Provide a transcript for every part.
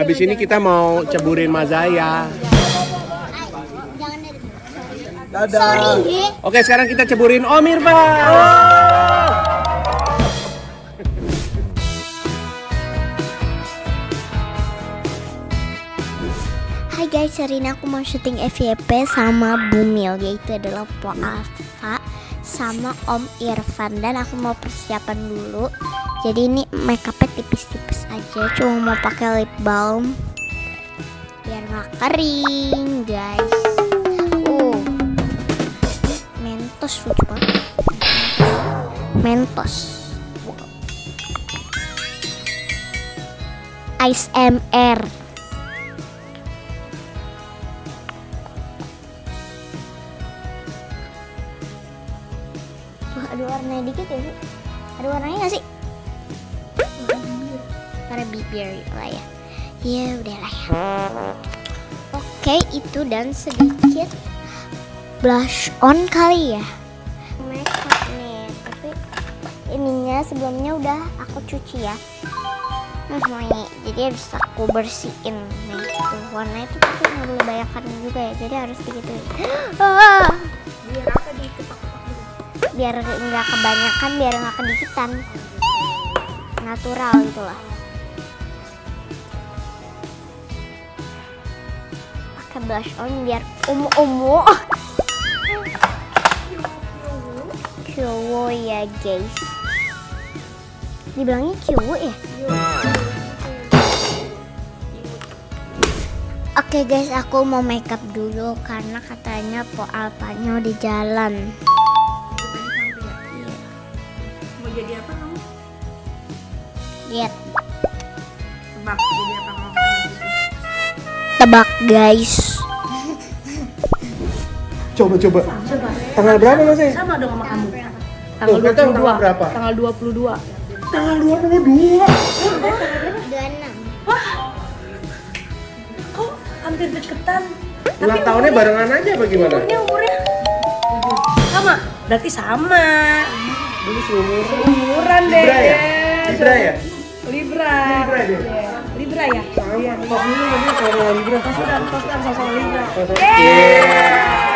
Habis ini kita mau ceburin Mazaya. Dadah. Oke, sekarang kita ceburin Om Irfan. Hai guys, hari ini aku mau syuting FYP sama Bumil, yaitu adalah Mpok Alpa sama Om Irfan, dan aku mau persiapan dulu. Jadi ini makeupnya tipis-tipis aja, cuma mau pakai lip balm biar nggak kering, guys. Mentos lucu banget. Mentos. Ice MR. Wah, ada warnanya dikit ya, Bu? Ada warnanya nggak sih? Karena bibir lah ya. Ya udah lah ya. Oke, itu dan sedikit blush on kali ya. Make up nih, tapi ininya sebelumnya udah aku cuci ya. Jadi harus aku bersihin nih. Warna itu tapi nggak boleh banyakan juga ya. Jadi harus begitu. Biar apa diketok-ketok dulu. Biar nggak kebanyakan, biar nggak kedikitan. Natural gitu lah. Pakai blush on biar ungu-ungu. Kyowo ya guys. Dibilangnya kyowo ya. Oke guys, aku mau makeup dulu karena katanya Mpok Alpanya di jalan. Mau jadi apa kamu? Lihat. Tebak jadi apa kamu? Tebak guys. Coba. Tanggal berapa masih? Sama dong sama kamu. Tanggal 22. Berapa? Tanggal 22. Tanggal 22. 26. Wah. Kok hampir deketan. Ulang tahunnya barengan aja apa gimana? Umurnya sama. Berarti sama. Dulu seumuran deh. Libra ya? Libra ya? Sama. Kok dulu namanya sama Libra. Pas-pasan sama Libra. Yeay.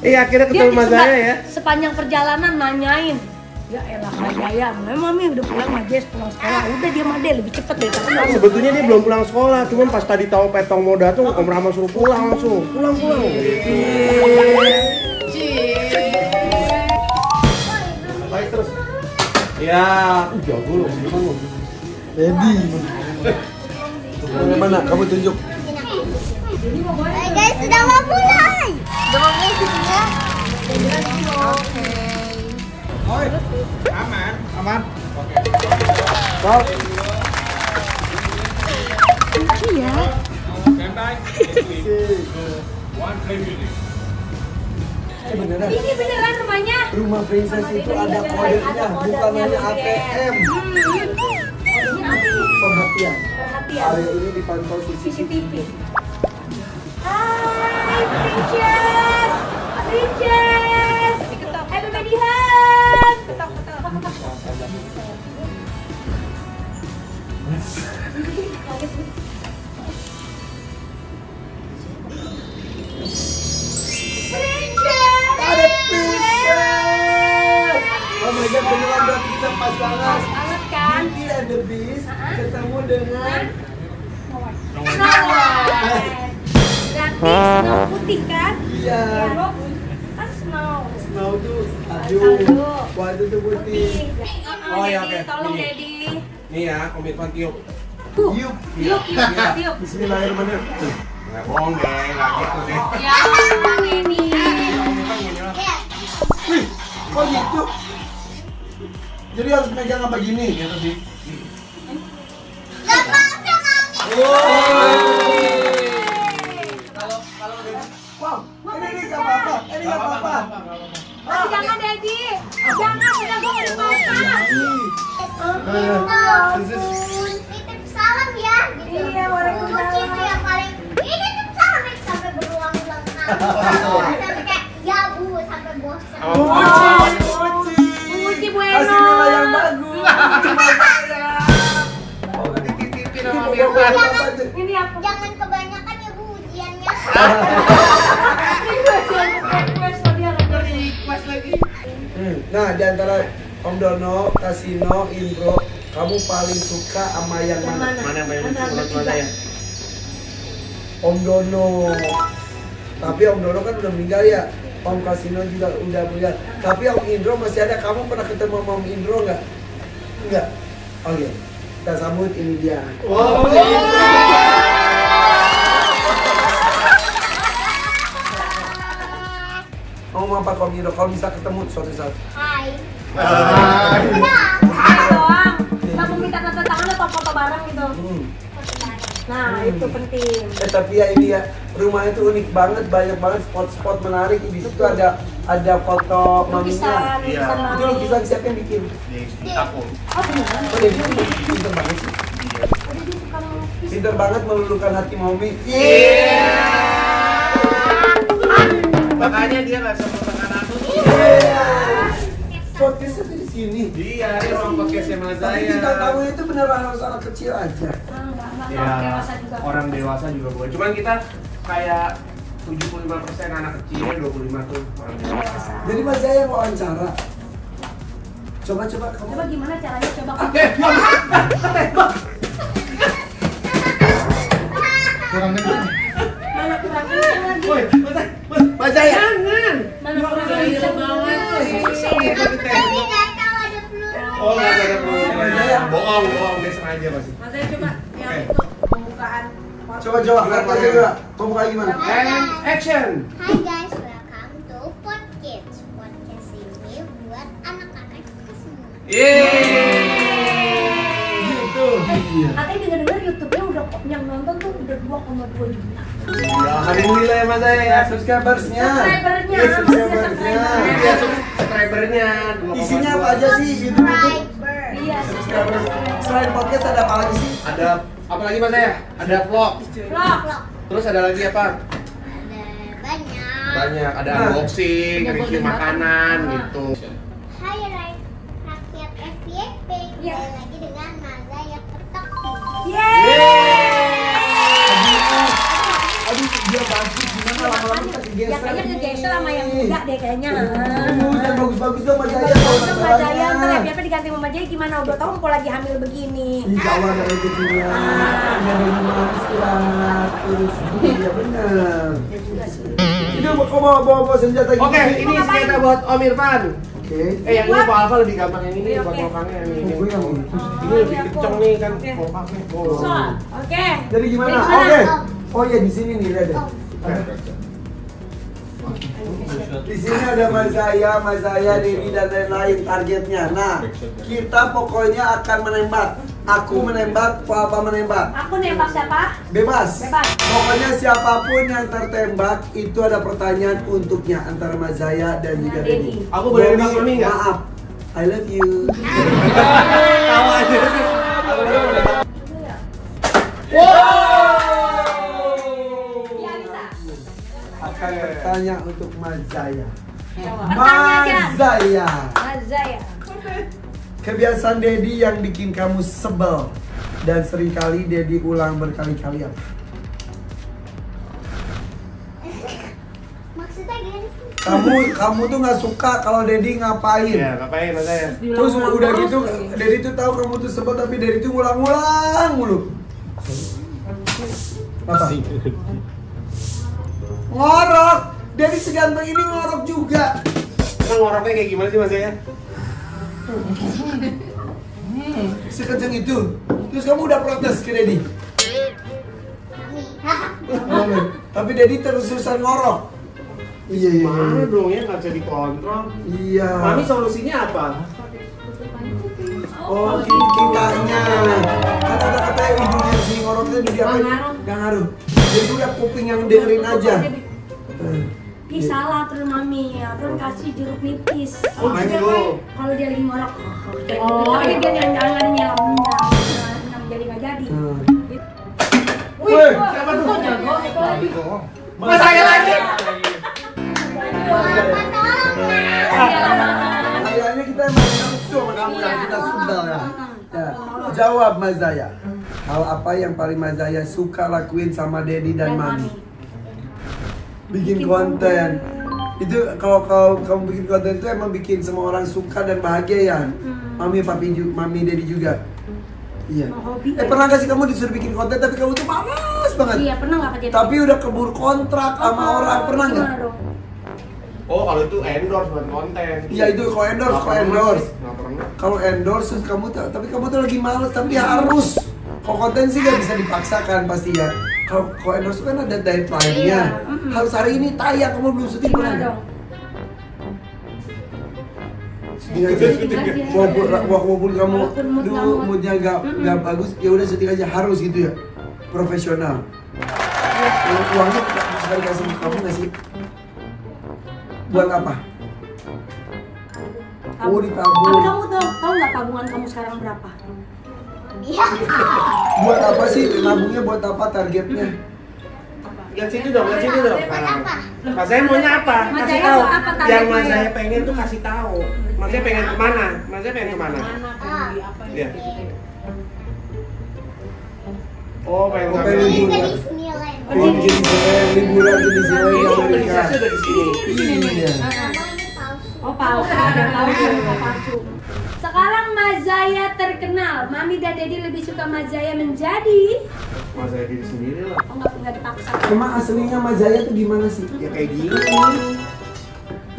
Iya, akhirnya ketemu Mazaya ya. Sepanjang perjalanan nanyain. Ya elah Mazaya, mami udah pulang, Mazaya pulang sekolah. Udah dia Mazaya lebih cepet deh. Sebetulnya dia belum pulang sekolah, cuman pas tadi tahu Petong mau datang, Om Rama suruh pulang langsung. Pulang. Baik terus. Ya, jago loh. Dedi. Mana? Kamu tunjuk. Guys, sudah mau pulang. Dongeng juga. Oke. Oi. Aman. Oke. Stop. Iya. Stand by. 1 play music. Ini beneran rumahnya? Rumah princess itu ada kodenya, bukan hanya ATM. Perhatian. Area ini dipantau CCTV. Hai, Princess. Diketok. Hai, Pemedihan. Ketok. Princess. Ada Princess. Oh my God, beneran dong, kita pas banget. Kan? Beauty and the Beast ketemu dengan Noah. Snow putih kan? Iya. Kan Snow tuh salju. Waktu itu putih. Oh ya, oke. Tolong Dedi. Nih ya, Om Irfan tiup. Tiup. Bismillahirrahmanirrahim. Nggak bohong deh, nggak gitu deh. Ya, Om ini. Wih, kok gitu? Jadi harus megang apa gini? Gitu sih. Gak mau. Gak apa-apa. Oh, jangan Dedi. Jangan, udah gue udah patah. Titip salam ya. Iya, waalaikumsalam. Itu yang paling, ini titip salam ya. Sampai berulang-ulang kali. Sampai kayak, ya Bu, sampai bosan. Buci. Jangan kebanyakan ya Bu ujiannya. Request lagi. Nah, di antara Om Dono, Kasino, Indro, kamu paling suka sama yang mana? Mana ya? Om Dono. Tapi Om Dono kan udah meninggal ya. Om Kasino juga udah meninggal. Tapi Om Indro masih ada. Kamu pernah ketemu sama Om Indro nggak? Enggak. Oke. Kita sambut ini dia. Om Indro. Ngomong apa Om Indro? Kalau bisa ketemu suatu saat. Hai. Hai. Hai doang. Kamu minta tanda tangan atau foto bareng gitu. Nah, itu penting. Tapi ya ini ya, rumahnya itu unik banget, banyak banget spot-spot menarik. Di situ ada foto maminya. Iya. Itu lukisan siapa yang bikin? Aku. Oh, beneran. Oh, Dedi pinter banget sih. Iya. Dedi suka melukis. Pinter banget melulukan hati mami. Iya. Makanya dia langsung menekan aku tuh. Iya. Podcastnya tuh di sini. Iya, ini orang podcastnya Mazaya. Tapi kita tahu itu beneran harus anak kecil aja. Ya, orang dewasa juga boleh. Cuman kita kayak 75% anak kecil, 25% tuh orang dewasa. Jadi Mazaya yang wawancara. Coba kamu. Coba gimana caranya? Coba. Tembak. Kurang dekat. Mana kurangnya lagi? Woi, Mazaya. Jangan. Mana kurangnya banget. Saya enggak tahu ada peluru. Oh, enggak ada peluru. Mazaya bohong, dia sengaja pasti. Mazaya coba. Pembukaan. Coba gimana? Pembukaan gimana? And action. Hai guys, welcome to PodKids. Podcast ini buat anak-anak kita semua. Yeay. Gitu. Katanya dengar-dengar YouTube-nya udah yang nonton tuh udah 2,2 juta. Alhamdulillah ya Mas ya, subscribersnya. Subscribernya. Isinya apa aja sih YouTube itu? Iya, subscriber. Selain podcast ada apa lagi sih? Apa lagi Mas ya? Ada vlog. Terus ada lagi apa? Ada banyak. Ada unboxing, review makanan gitu. Hai rakyat FYP, kembali lagi dengan Mazaya Amania. Yeay. Aduh, dia bagus. Gimana lama-lama kita digeser? Kayaknya digeser sama yang muda deh kayaknya. Yang bagus-bagus dong Mazaya. Mazaya FYP diganti sama Mazaya gimana? Udah tahu kok lagi hamil begini. Insyaallah ada rezekinya. Ada rumah istirahat terus. Iya benar. Ya juga sih. Ini kok bawa senjata gitu. Oke, ini senjata buat Om Irfan. Oke. Yang ini Mpok Alpa lebih gampang yang ini buat ngokangnya ini. Ini lebih kenceng nih kan ngokangnya. Oke. Jadi gimana? Oke. Oh ya di sini nih ada. Di sini ada Mazaya, Denny dan lain-lain targetnya. Nah, kita pokoknya akan menembak. Aku menembak, Papa menembak. Aku nembak siapa? Bebas. Pokoknya siapapun yang tertembak itu ada pertanyaan untuknya antara Mazaya dan juga Denny. Aku boleh nembak mami enggak? Maaf. I love you. Tahu aja sih. Tanya untuk Mazaya. Kebiasaan Dedi yang bikin kamu sebel dan seringkali Dedi ulang berkali-kali apa? Maksudnya gini? Kamu tuh nggak suka kalau Dedi ngapain? Iya, ngapain Mazaya? Terus udah gitu, Dedi tuh tahu kamu tuh sebel tapi Dedi tuh ngulang-ngulang mulu. Apa? Ngorok! Dari seganteng ini ngorok juga. Emang ngoroknya kayak gimana sih Mazaya? Sekenceng itu. Terus kamu udah protes ke Dedi? Tapi Dedi terus-terusan ngorok. Iya. Mana dong ya, nggak bisa dikontrol. Iya. Mami solusinya apa? Oh, tingkahnya. Kata-kata ibunya si ngoroknya di diapain? Nggak ngaruh. Jadi udah kuping yang dengerin aja. Ini salah terus mami, terus kasih jeruk nipis. Oh, kalau dia lagi ngorok. Tapi dia jangan-jangannya jadi nggak jadi. Wih, siapa tuh? Jago. Mazaya lagi. Kayaknya kita emang langsung sama kamu, kita sundal ya. Jawab Mazaya. Hal apa yang paling Mazaya suka lakuin sama Dedi dan Mami? Bikin konten. Itu kalau kamu bikin konten itu emang bikin semua orang suka dan bahagia ya? Mami, Papi, Mami, Dedi juga? Iya. Pernah gak sih kamu disuruh bikin konten tapi kamu tuh panas banget? Iya, pernah gak kejadian? Tapi udah keburu kontrak sama orang, pernah gak? Oh, kalau itu endorse buat konten. Iya, itu kalau endorse, kalau endorse kamu tapi kamu tuh lagi males tapi harus. Kalau konten sih gak bisa dipaksakan pasti ya. Kalau endorse kan ada deadline-nya. Harus hari ini tayang, kamu belum syuting pernah. Walaupun kamu dulu moodnya gak bagus, ya udah syuting aja, harus gitu ya, profesional. Uangnya suka dikasih kamu gak sih? Buat apa? Oh, ditabung. Tapi kamu tahu nggak tabungan kamu sekarang berapa? Iya. Buat apa sih? Nabungnya buat apa? Targetnya? Lihat sini dong, lihat sini dong. Mas saya maunya apa? Kasih tahu. Yang Mas saya pengen tuh kasih tahu. Mas saya pengen kemana? Mas saya pengen kemana? Iya. Oh, pengen liburan. Liburan ke Disneyland di Amerika. Iya. Oh, palsu. Ada palsu. Sekarang Mazaya terkenal, Mami dan Dedi lebih suka Mazaya menjadi Mazaya diri sendiri lah. Oh, nggak dipaksa. Cuma aslinya Mazaya tuh gimana sih? Ya kayak gini.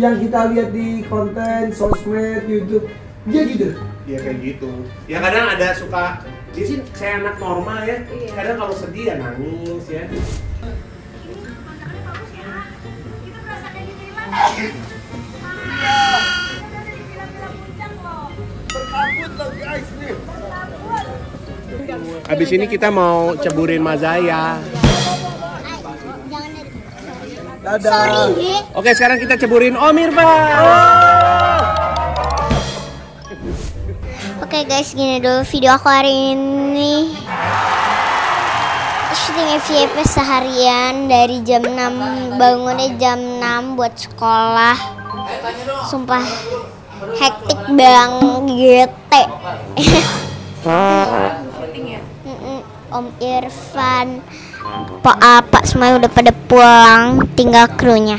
Yang kita lihat di konten, sosmed, YouTube, dia gitu. Dia kayak gitu. Ya kadang ada suka, dia sih kayak anak normal ya. Kadang kalau sedih ya nangis ya. Kontennya bagus ya. Itu perasaannya di Thailand. Abis ini kita mau ceburin Mazaya. Dadah. Oke, sekarang kita ceburin Om Irfan. Oke guys, gini dulu video aku hari ini. Syuting FYP seharian, dari jam 6 bangunnya jam 6 buat sekolah. Sumpah hektik bang gete. Om Irfan, Mpok Alpa semuanya udah pada pulang, tinggal krunya.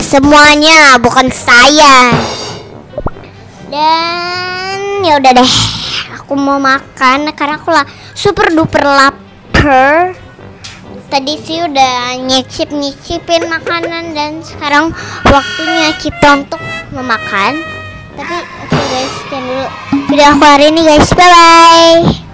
Semuanya, bukan saya. Dan ya udah deh, aku mau makan karena aku lah super duper lapar. Tadi sih udah nyicipin makanan dan sekarang waktunya kita untuk memakan. Tapi oke guys, sekian dulu video aku hari ini guys, bye bye.